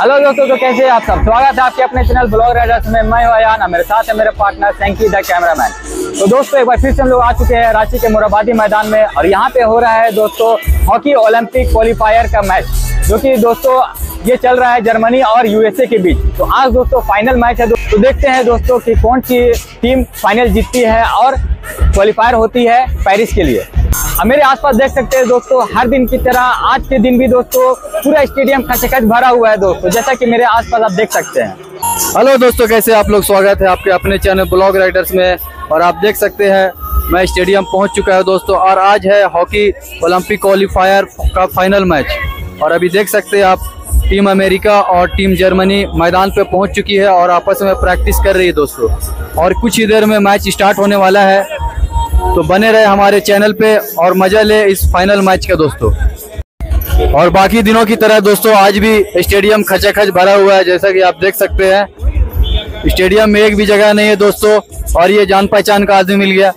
Hello दोस्तों, तो कैसे आप सब? स्वागत है आपके अपने चैनल ब्लॉग राइडर्स में। मैं याना, मेरे साथ है मेरे पार्टनर सैंकी द कैमरामैन। तो दोस्तों एक बार फिर से हम लोग आ चुके हैं रांची के मोराबादी मैदान में और यहाँ पे हो रहा है दोस्तों हॉकी ओलंपिक क्वालिफायर का मैच, जो कि दोस्तों ये चल रहा है जर्मनी और यूएसए के बीच। तो आज दोस्तों फाइनल मैच है, तो देखते हैं दोस्तों कि कौन सी टीम फाइनल जीतती है और क्वालिफायर होती है पेरिस के लिए। अब मेरे आसपास देख सकते हैं दोस्तों, हर दिन की तरह आज के दिन भी दोस्तों पूरा स्टेडियम खचाखच भरा हुआ है दोस्तों, जैसा कि मेरे आसपास आप देख सकते हैं। हेलो दोस्तों, कैसे आप लोग? स्वागत है आपके अपने चैनल ब्लॉग राइडर्स में। और आप देख सकते हैं मैं स्टेडियम पहुँच चुका है दोस्तों, और आज है हॉकी ओलंपिक क्वालिफायर का फाइनल मैच। और अभी देख सकते हैं आप, टीम अमेरिका और टीम जर्मनी मैदान पे पहुंच चुकी है और आपस में प्रैक्टिस कर रही है दोस्तों। और कुछ ही देर में मैच स्टार्ट होने वाला है, तो बने रहे हमारे चैनल पे और मजा ले इस फाइनल मैच का दोस्तों। और बाकी दिनों की तरह दोस्तों आज भी स्टेडियम खचाखच भरा हुआ है, जैसा कि आप देख सकते हैं। स्टेडियम में एक भी जगह नहीं है दोस्तों, और ये जान पहचान का आदमी मिल गया।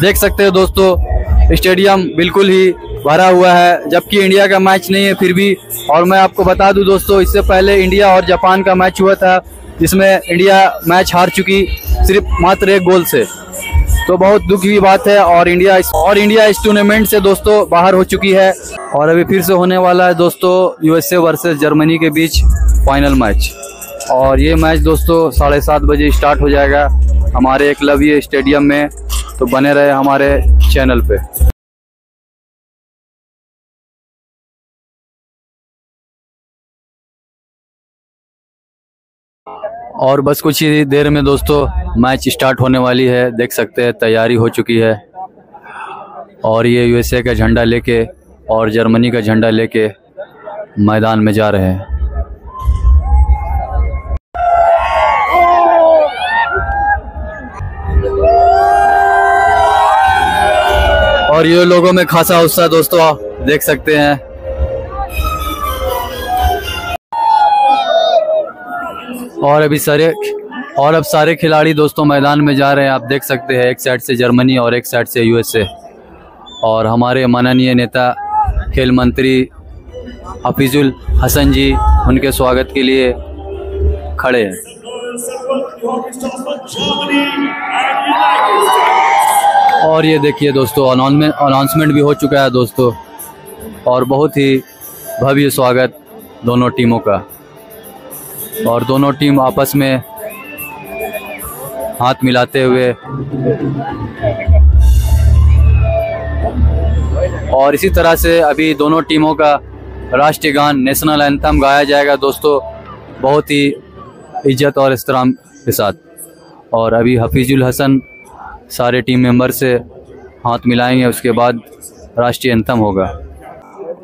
देख सकते हैं दोस्तों, स्टेडियम बिल्कुल ही भरा हुआ है, जबकि इंडिया का मैच नहीं है फिर भी। और मैं आपको बता दूं दोस्तों, इससे पहले इंडिया और जापान का मैच हुआ था, जिसमें इंडिया मैच हार चुकी सिर्फ मात्र 1 गोल से। तो बहुत दुख की बात है, और इंडिया इस टूर्नामेंट से दोस्तों बाहर हो चुकी है। और अभी फिर से होने वाला है दोस्तों यूएसए वर्सेस जर्मनी के बीच फाइनल मैच। और ये मैच दोस्तों 7:30 बजे स्टार्ट हो जाएगा हमारे एकलव्य स्टेडियम में, तो बने रहे हमारे चैनल पर। और बस कुछ ही देर में दोस्तों मैच स्टार्ट होने वाली है। देख सकते हैं तैयारी हो चुकी है, और ये यूएसए का झंडा लेके और जर्मनी का झंडा लेके मैदान में जा रहे हैं। और ये लोगों में खासा उत्साह दोस्तों देख सकते हैं। और अब सारे खिलाड़ी दोस्तों मैदान में जा रहे हैं। आप देख सकते हैं, एक साइड से जर्मनी और एक साइड से यूएसए। और हमारे माननीय नेता खेल मंत्री हफीजुल हसन जी उनके स्वागत के लिए खड़े हैं। और ये देखिए दोस्तों, अनाउंसमेंट भी हो चुका है दोस्तों, और बहुत ही भव्य स्वागत दोनों टीमों का। और दोनों टीम आपस में हाथ मिलाते हुए, और इसी तरह से अभी दोनों टीमों का राष्ट्रीय गान नेशनल एंथम गाया जाएगा दोस्तों, बहुत ही इज्जत और एहतराम के साथ। और अभी हफीजुल हसन सारे टीम मेंबर से हाथ मिलाएंगे, उसके बाद राष्ट्रीय एंथम होगा।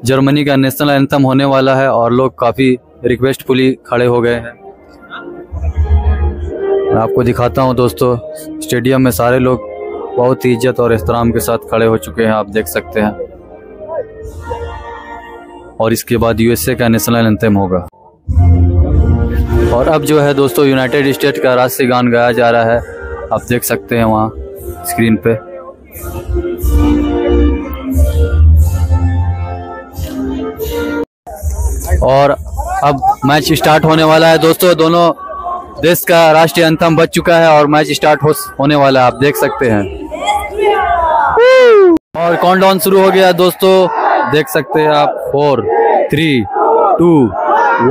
जर्मनी का नेशनल एंथम होने वाला है, और लोग काफ़ी रिक्वेस्ट फुली खड़े हो गए हैं। मैं आपको दिखाता हूं दोस्तों, स्टेडियम में सारे लोग बहुत ही इज्जत और एहतराम के साथ खड़े हो चुके हैं, आप देख सकते हैं। और इसके बाद यूएसए का नेशनल एंथम होगा। और अब जो है दोस्तों यूनाइटेड स्टेट का राष्ट्रीय गान गाया जा रहा है, आप देख सकते हैं वहाँ स्क्रीन पे। और अब मैच स्टार्ट होने वाला है दोस्तों, दोनों देश का राष्ट्रीय एंथम बज चुका है और मैच स्टार्ट होने वाला है, आप देख सकते हैं। और काउंटडाउन शुरू हो गया दोस्तों, देख सकते हैं आप। 4, 3, 2,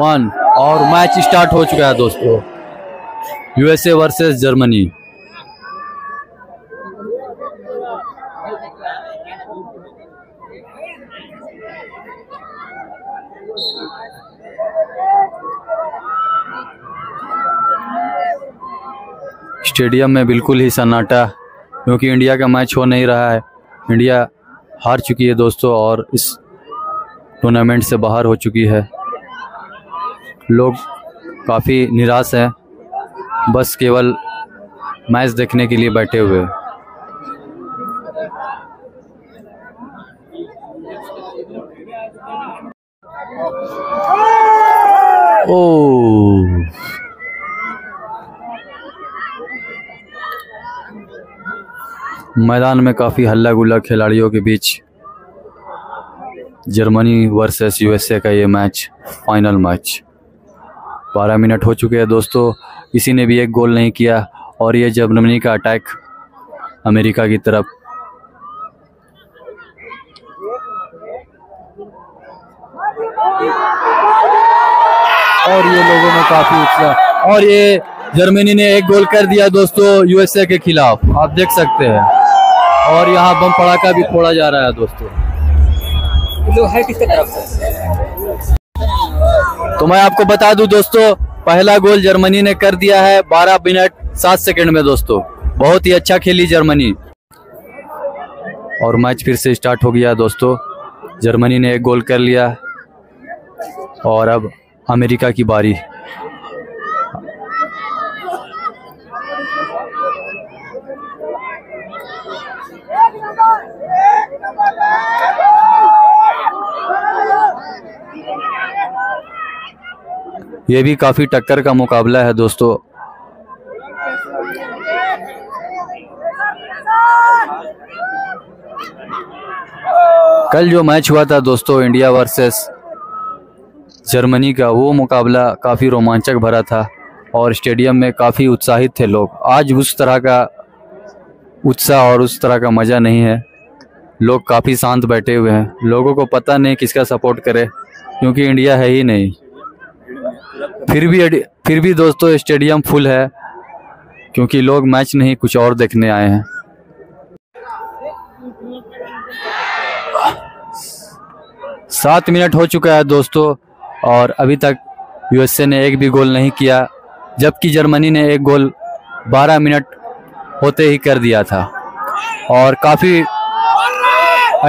1 और मैच स्टार्ट हो चुका है दोस्तों, यूएसए वर्सेस जर्मनी। स्टेडियम में बिल्कुल ही सन्नाटा, क्योंकि इंडिया का मैच हो नहीं रहा है। इंडिया हार चुकी है दोस्तों और इस टूर्नामेंट से बाहर हो चुकी है। लोग काफ़ी निराश हैं, बस केवल मैच देखने के लिए बैठे हुए हैं। ओह, मैदान में काफ़ी हल्ला गुल्ला खिलाड़ियों के बीच। जर्मनी वर्सेस USA का ये मैच, फाइनल मैच। 12 मिनट हो चुके हैं दोस्तों, किसी ने भी एक गोल नहीं किया और ये जर्मनी का अटैक अमेरिका की तरफ। और ये लोगों ने काफी उत्साह, और ये जर्मनी ने एक गोल कर दिया दोस्तों USA के खिलाफ, आप देख सकते हैं। और यहाँ बम पड़ाका भी फोड़ा जा रहा है दोस्तों। तो है किसके तरफ से? तो मैं आपको बता दूं दोस्तों, पहला गोल जर्मनी ने कर दिया है 12 मिनट 7 सेकंड में दोस्तों। बहुत ही अच्छा खेली जर्मनी और मैच फिर से स्टार्ट हो गया दोस्तों। जर्मनी ने एक गोल कर लिया और अब अमेरिका की बारी। ये भी काफी टक्कर का मुकाबला है दोस्तों। कल जो मैच हुआ था दोस्तों इंडिया वर्सेस जर्मनी का, वो मुकाबला काफ़ी रोमांचक भरा था और स्टेडियम में काफ़ी उत्साहित थे लोग। आज उस तरह का उत्साह और उस तरह का मज़ा नहीं है, लोग काफ़ी शांत बैठे हुए हैं। लोगों को पता नहीं किसका सपोर्ट करे, क्योंकि इंडिया है ही नहीं। फिर भी दोस्तों स्टेडियम फुल है, क्योंकि लोग मैच नहीं कुछ और देखने आए हैं। सात मिनट हो चुका है दोस्तों और अभी तक USA ने एक भी गोल नहीं किया, जबकि जर्मनी ने एक गोल 12 मिनट होते ही कर दिया था। और काफ़ी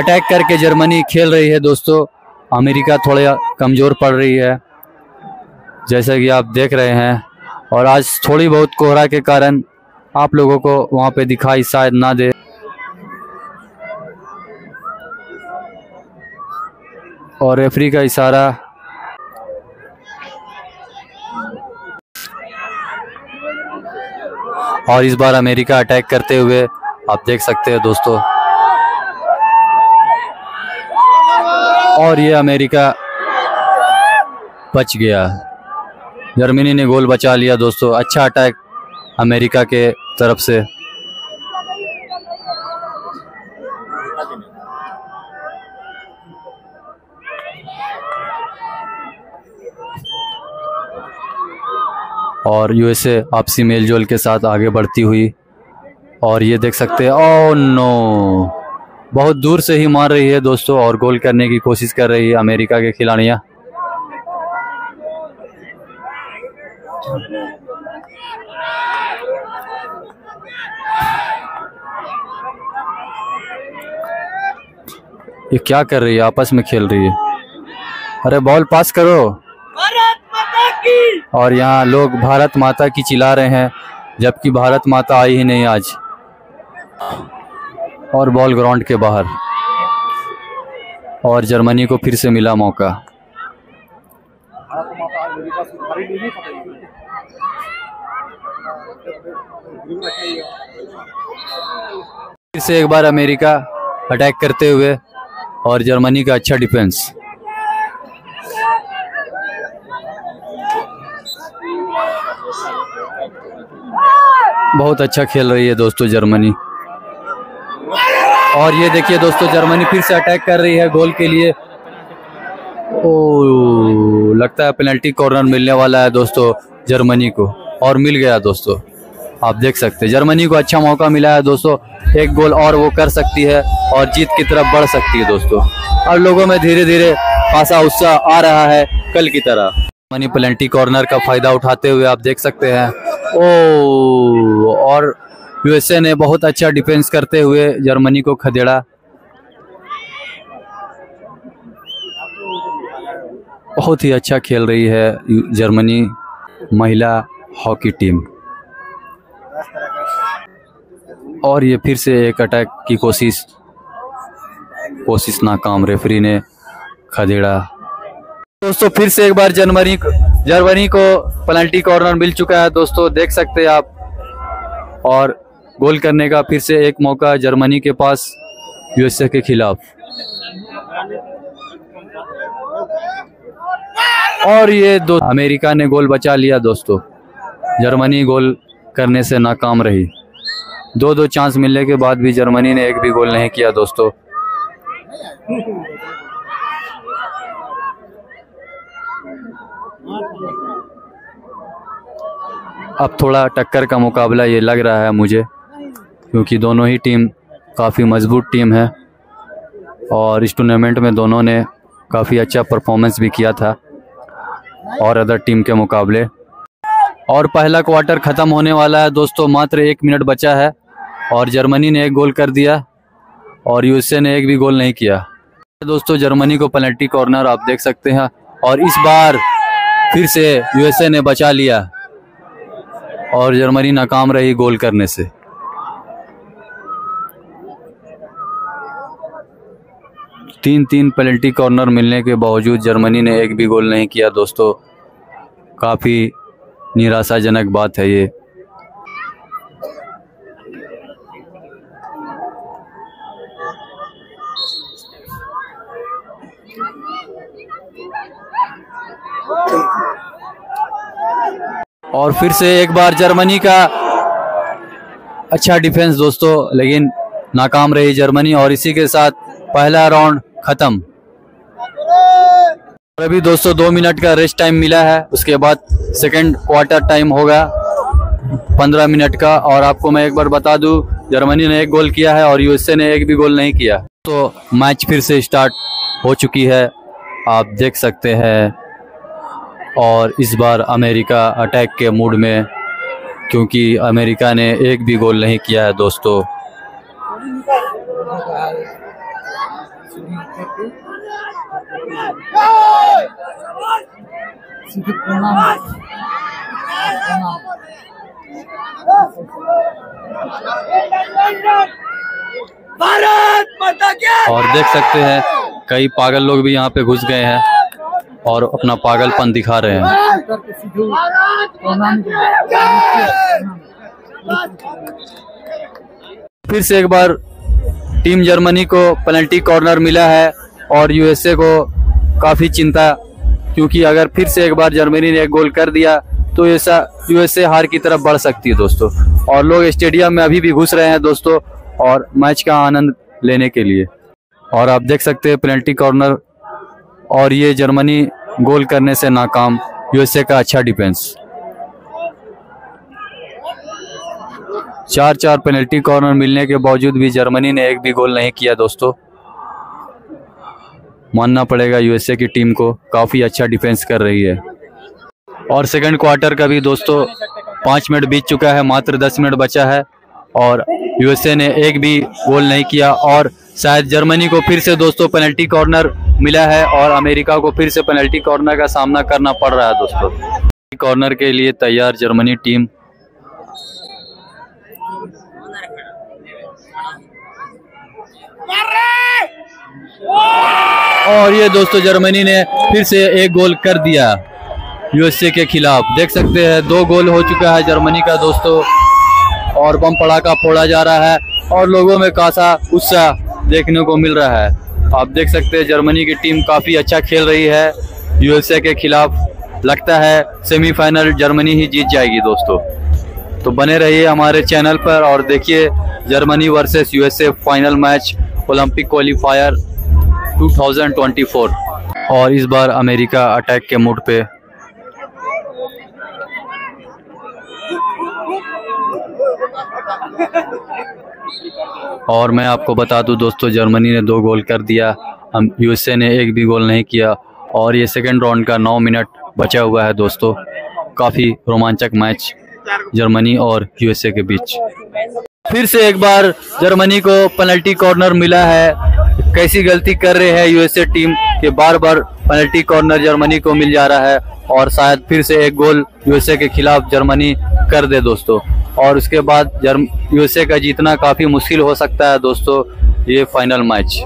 अटैक करके जर्मनी खेल रही है दोस्तों। अमेरिका थोड़े कमज़ोर पड़ रही है जैसा कि आप देख रहे हैं, और आज थोड़ी बहुत कोहरा के कारण आप लोगों को वहाँ पे दिखाई शायद ना दे। और रेफरी का इशारा, और इस बार अमेरिका अटैक करते हुए आप देख सकते हैं दोस्तों। और ये अमेरिका बच गया, जर्मनी ने गोल बचा लिया दोस्तों। अच्छा अटैक अमेरिका के तरफ से। और USA आपसी मेलजोल के साथ आगे बढ़ती हुई, और ये देख सकते हैं। ओह नो, बहुत दूर से ही मार रही है दोस्तों और गोल करने की कोशिश कर रही है अमेरिका के खिलाड़ियाँ। ये क्या कर रही है, आपस में खेल रही है। अरे बॉल पास करो। और यहाँ लोग भारत माता की चिल्ला रहे हैं, जबकि भारत माता आई ही नहीं आज। और बॉल ग्राउंड के बाहर, और जर्मनी को फिर से मिला मौका। फिर से एक बार अमेरिका अटैक करते हुए, और जर्मनी का अच्छा डिफेंस। बहुत अच्छा खेल रही है दोस्तों जर्मनी। और ये देखिए दोस्तों, जर्मनी फिर से अटैक कर रही है गोल के लिए। ओ, लगता है पेनल्टी कॉर्नर मिलने वाला है दोस्तों जर्मनी को, और मिल गया दोस्तों। आप देख सकते हैं जर्मनी को अच्छा मौका मिला है दोस्तों, एक गोल और वो कर सकती है और जीत की तरफ बढ़ सकती है दोस्तों। और लोगों में धीरे धीरे खासा उत्साह आ रहा है कल की तरह। जर्मनी पेनल्टी कॉर्नर का फायदा उठाते हुए आप देख सकते हैं। ओ, और USA ने बहुत अच्छा डिफेंस करते हुए जर्मनी को खदेड़ा। बहुत ही अच्छा खेल रही है जर्मनी महिला हॉकी टीम। और ये फिर से एक अटैक की कोशिश नाकाम, रेफरी ने खदेड़ा दोस्तों। फिर से एक बार जर्मनी को पेनल्टी कॉर्नर मिल चुका है दोस्तों, देख सकते हैं आप। और गोल करने का फिर से एक मौका जर्मनी के पास USA के खिलाफ। और ये दो अमेरिका ने गोल बचा लिया दोस्तों। जर्मनी गोल करने से नाकाम रही। दो दो चांस मिलने के बाद भी जर्मनी ने एक भी गोल नहीं किया दोस्तों। अब थोड़ा टक्कर का मुकाबला ये लग रहा है मुझे, क्योंकि दोनों ही टीम काफ़ी मजबूत टीम है और इस टूर्नामेंट में दोनों ने काफ़ी अच्छा परफॉर्मेंस भी किया था और अदर टीम के मुकाबले। और पहला क्वार्टर ख़त्म होने वाला है दोस्तों, मात्र 1 मिनट बचा है और जर्मनी ने एक गोल कर दिया और यूएसए ने एक भी गोल नहीं किया दोस्तों। जर्मनी को पेनल्टी कॉर्नर आप देख सकते हैं और इस बार फिर से यूएसए ने बचा लिया और जर्मनी नाकाम रही गोल करने से। तीन पेनल्टी कॉर्नर मिलने के बावजूद जर्मनी ने एक भी गोल नहीं किया दोस्तों। काफ़ी निराशाजनक बात है ये। और फिर से एक बार जर्मनी का अच्छा डिफेंस दोस्तों, लेकिन नाकाम रही जर्मनी और इसी के साथ पहला राउंड खत्म। और अभी दोस्तों 2 मिनट का रेस्ट टाइम मिला है, उसके बाद सेकंड क्वार्टर टाइम होगा 15 मिनट का। और आपको मैं एक बार बता दूं, जर्मनी ने एक गोल किया है और यूएसए ने एक भी गोल नहीं किया। तो मैच फिर से स्टार्ट हो चुकी है, आप देख सकते हैं। और इस बार अमेरिका अटैक के मूड में, क्योंकि अमेरिका ने एक भी गोल नहीं किया है दोस्तों। और देख सकते हैं कई पागल लोग भी यहाँ पे घुस गए हैं और अपना पागलपन दिखा रहे हैं। फिर से एक बार टीम जर्मनी को पेनल्टी कॉर्नर मिला है और यूएसए को काफ़ी चिंता, क्योंकि अगर फिर से एक बार जर्मनी ने एक गोल कर दिया तो ऐसा यूएसए हार की तरफ बढ़ सकती है दोस्तों। और लोग स्टेडियम में अभी भी घुस रहे हैं दोस्तों और मैच का आनंद लेने के लिए। और आप देख सकते हैं पेनल्टी कॉर्नर और ये जर्मनी गोल करने से नाकाम, यूएसए का अच्छा डिफेंस। 4 पेनल्टी कॉर्नर मिलने के बावजूद भी जर्मनी ने एक भी गोल नहीं किया दोस्तों। मानना पड़ेगा यूएसए की टीम को, काफ़ी अच्छा डिफेंस कर रही है। और सेकंड क्वार्टर का भी दोस्तों 5 मिनट बीत चुका है, मात्र 10 मिनट बचा है और यूएसए ने एक भी गोल नहीं किया। और शायद जर्मनी को फिर से दोस्तों पेनल्टी कॉर्नर मिला है और अमेरिका को फिर से पेनल्टी कॉर्नर का सामना करना पड़ रहा है दोस्तों। पेनल्टी कॉर्नर के लिए तैयार जर्मनी टीम। और ये दोस्तों जर्मनी ने फिर से एक गोल कर दिया यूएसए के खिलाफ। देख सकते हैं 2 गोल हो चुका है जर्मनी का दोस्तों और बम पड़ाका फोड़ा जा रहा है और लोगों में खासा उत्साह देखने को मिल रहा है। आप देख सकते हैं जर्मनी की टीम काफ़ी अच्छा खेल रही है यूएसए के खिलाफ। लगता है सेमीफाइनल जर्मनी ही जीत जाएगी दोस्तों। तो बने रहिए हमारे चैनल पर और देखिए Germany versus USA final match Olympic qualifier 2024। और इस बार अमेरिका अटैक के मूड पे। और मैं आपको बता दूं दोस्तों, जर्मनी ने 2 गोल कर दिया, यूएसए ने एक भी गोल नहीं किया। और ये सेकंड राउंड का 9 मिनट बचा हुआ है दोस्तों। काफ़ी रोमांचक मैच जर्मनी और यूएसए के बीच। फिर से एक बार जर्मनी को पेनल्टी कॉर्नर मिला है। कैसी गलती कर रहे हैं यूएसए टीम कि बार बार पेनल्टी कॉर्नर जर्मनी को मिल जा रहा है और शायद फिर से एक गोल यूएसए के खिलाफ जर्मनी कर दे दोस्तों। और उसके बाद यूएसए का जीतना काफ़ी मुश्किल हो सकता है दोस्तों ये फाइनल मैच।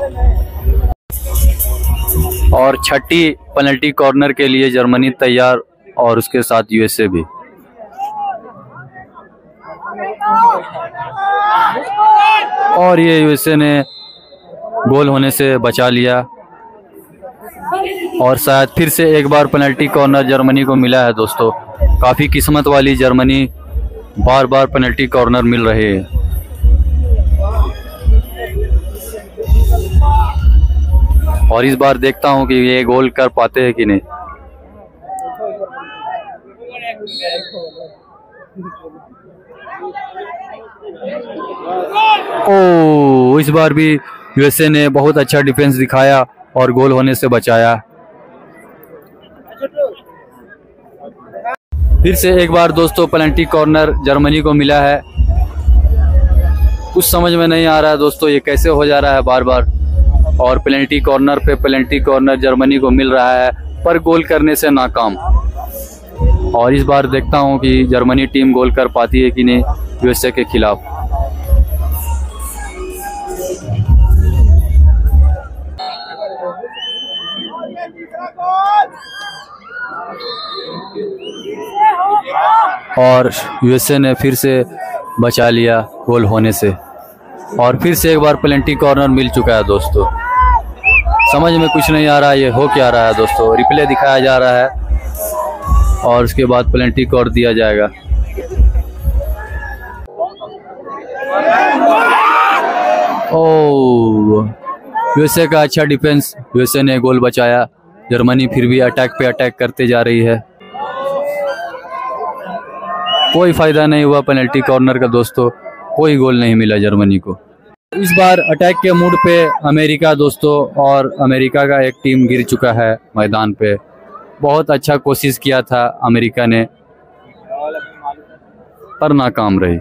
और 6ठी पेनल्टी कॉर्नर के लिए जर्मनी तैयार और उसके साथ यूएसए भी। और ये यूएसए ने गोल होने से बचा लिया और शायद फिर से एक बार पेनल्टी कॉर्नर जर्मनी को मिला है दोस्तों। काफ़ी किस्मत वाली जर्मनी, बार बार पेनल्टी कॉर्नर मिल रहे हैं। और इस बार देखता हूं कि ये गोल कर पाते हैं कि नहीं। ओ, इस बार भी यूएसए ने बहुत अच्छा डिफेंस दिखाया और गोल होने से बचाया। फिर से एक बार दोस्तों पेनल्टी कॉर्नर जर्मनी को मिला है। कुछ समझ में नहीं आ रहा है दोस्तों ये कैसे हो जा रहा है बार बार, और पेनल्टी कॉर्नर पे पेनल्टी कॉर्नर जर्मनी को मिल रहा है पर गोल करने से नाकाम। और इस बार देखता हूं कि जर्मनी टीम गोल कर पाती है कि नहीं यूएसए के खिलाफ। और यूएसए ने फिर से बचा लिया गोल होने से। और फिर से एक बार पेनल्टी कॉर्नर मिल चुका है दोस्तों। समझ में कुछ नहीं आ रहा है ये हो क्या रहा है दोस्तों। रिप्ले दिखाया जा रहा है और उसके बाद पेनल्टी कॉर्नर दिया जाएगा। ओह, यूएसए का अच्छा डिफेंस, यूएसए ने गोल बचाया। जर्मनी फिर भी अटैक पे अटैक करते जा रही है। कोई फायदा नहीं हुआ पेनल्टी कॉर्नर का दोस्तों, कोई गोल नहीं मिला जर्मनी को। इस बार अटैक के मूड पे अमेरिका दोस्तों, और अमेरिका का एक टीम गिर चुका है मैदान पे। बहुत अच्छा कोशिश किया था अमेरिका ने पर नाकाम रही।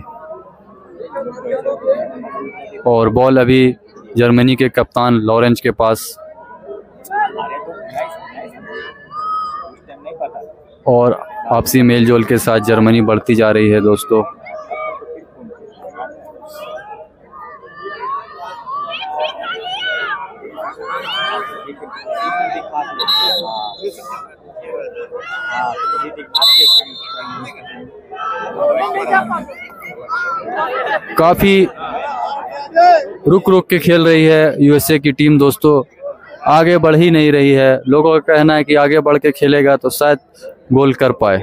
और बॉल अभी जर्मनी के कप्तान लॉरेंस के पास, और आपसी मेलजोल के साथ जर्मनी बढ़ती जा रही है दोस्तों। काफी रुक रुक के खेल रही है यूएसए की टीम दोस्तों, आगे बढ़ ही नहीं रही है। लोगों का कहना है कि आगे बढ़ के खेलेगा तो शायद गोल कर पाए।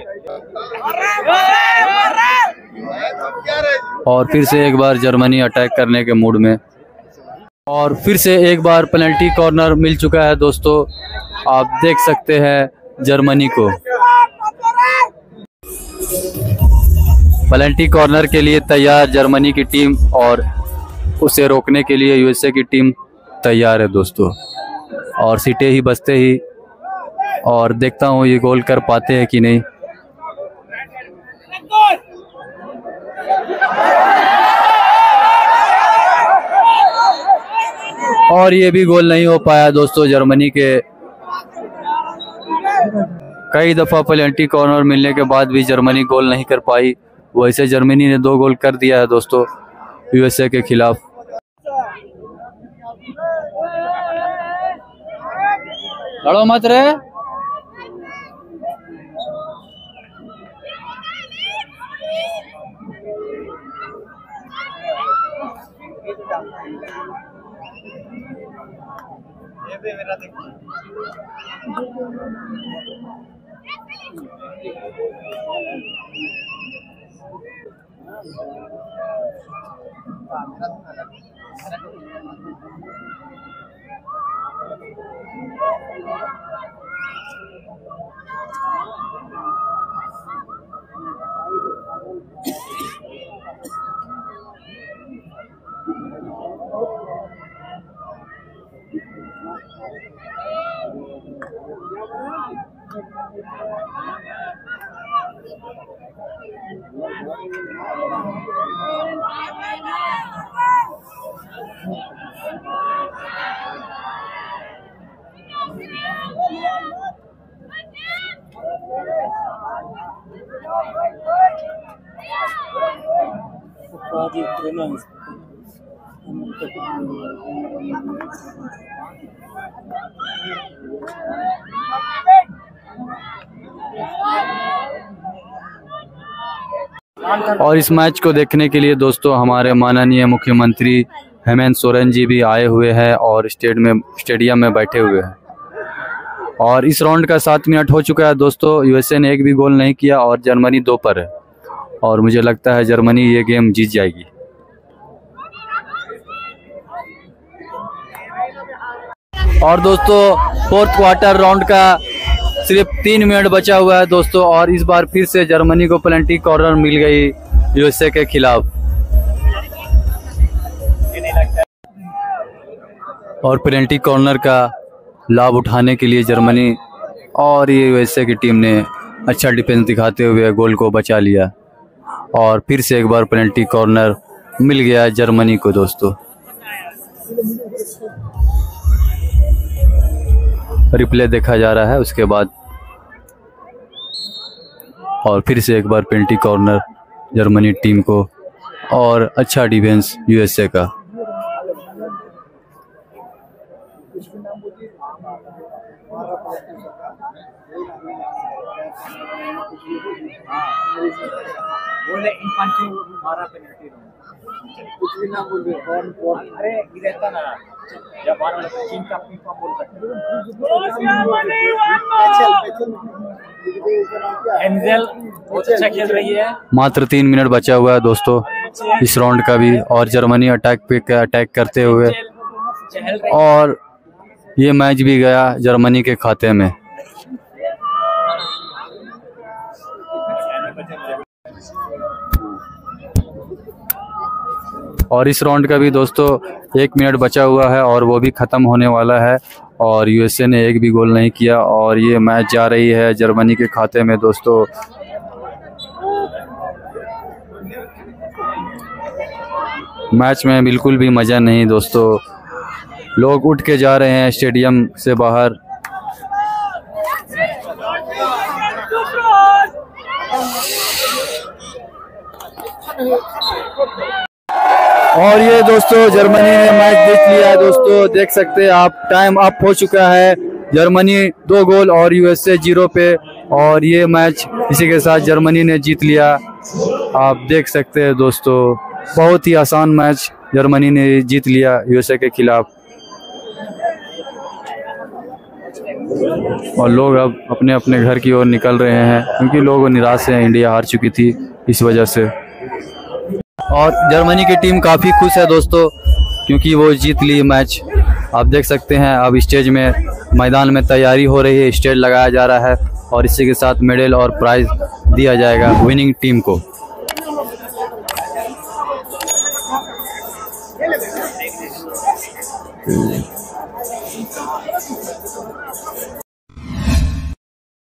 और फिर से एक बार जर्मनी अटैक करने के मूड में, और फिर से एक बार पेनल्टी कॉर्नर मिल चुका है दोस्तों। आप देख सकते हैं जर्मनी को। पेनल्टी कॉर्नर के लिए तैयार जर्मनी की टीम, और उसे रोकने के लिए यूएसए की टीम तैयार है दोस्तों। और सीटें ही बचते ही, और देखता हूँ ये गोल कर पाते हैं कि नहीं। और ये भी गोल नहीं हो पाया दोस्तों। जर्मनी के कई दफ़ा पेनल्टी कॉर्नर मिलने के बाद भी जर्मनी गोल नहीं कर पाई। वैसे जर्मनी ने 2 गोल कर दिया है दोस्तों यूएसए के खिलाफ। लड़ो मत रे। और इस मैच को देखने के लिए दोस्तों हमारे माननीय मुख्यमंत्री हेमंत सोरेन जी भी आए हुए हैं और स्टेडियम में बैठे हुए हैं। और इस राउंड का 7 मिनट हो चुका है दोस्तों। यूएसए ने एक भी गोल नहीं किया और जर्मनी 2 पर है और मुझे लगता है जर्मनी ये गेम जीत जाएगी। और दोस्तों फोर्थ क्वार्टर राउंड का सिर्फ 3 मिनट बचा हुआ है दोस्तों और इस बार फिर से जर्मनी को पेनल्टी कॉर्नर मिल गई यूएसए के खिलाफ और पेनल्टी कॉर्नर का लाभ उठाने के लिए जर्मनी और ये यूएसए की टीम ने अच्छा डिफेंस दिखाते हुए गोल को बचा लिया और फिर से एक बार पेनल्टी कॉर्नर मिल गया जर्मनी को दोस्तों। रिप्ले देखा जा रहा है उसके बाद और फिर से एक बार पेनल्टी कॉर्नर जर्मनी टीम को और अच्छा डिफेंस यूएसए का। मात्र 3 मिनट बचा हुआ है दोस्तों इस राउंड का भी और जर्मनी अटैक पे अटैक करते हुए और ये मैच भी गया जर्मनी के खाते में। और इस राउंड का भी दोस्तों 1 मिनट बचा हुआ है और वो भी ख़त्म होने वाला है और यूएसए ने एक भी गोल नहीं किया और ये मैच जा रही है जर्मनी के खाते में दोस्तों। मैच में बिल्कुल भी मज़ा नहीं दोस्तों, लोग उठ के जा रहे हैं स्टेडियम से बाहर। और ये दोस्तों जर्मनी ने मैच जीत लिया दोस्तों, देख सकते हैं आप टाइम अप हो चुका है। जर्मनी 2 गोल और यूएसए 0 पे और ये मैच इसी के साथ जर्मनी ने जीत लिया। आप देख सकते हैं दोस्तों बहुत ही आसान मैच जर्मनी ने जीत लिया यूएसए के खिलाफ और लोग अब अपने अपने घर की ओर निकल रहे हैं क्योंकि लोग निराश हैं, इंडिया हार चुकी थी इस वजह से। और जर्मनी की टीम काफ़ी खुश है दोस्तों क्योंकि वो जीत ली मैच। आप देख सकते हैं अब स्टेज में मैदान में तैयारी हो रही है, स्टेज लगाया जा रहा है और इसी के साथ मेडल और प्राइज़ दिया जाएगा विनिंग टीम को।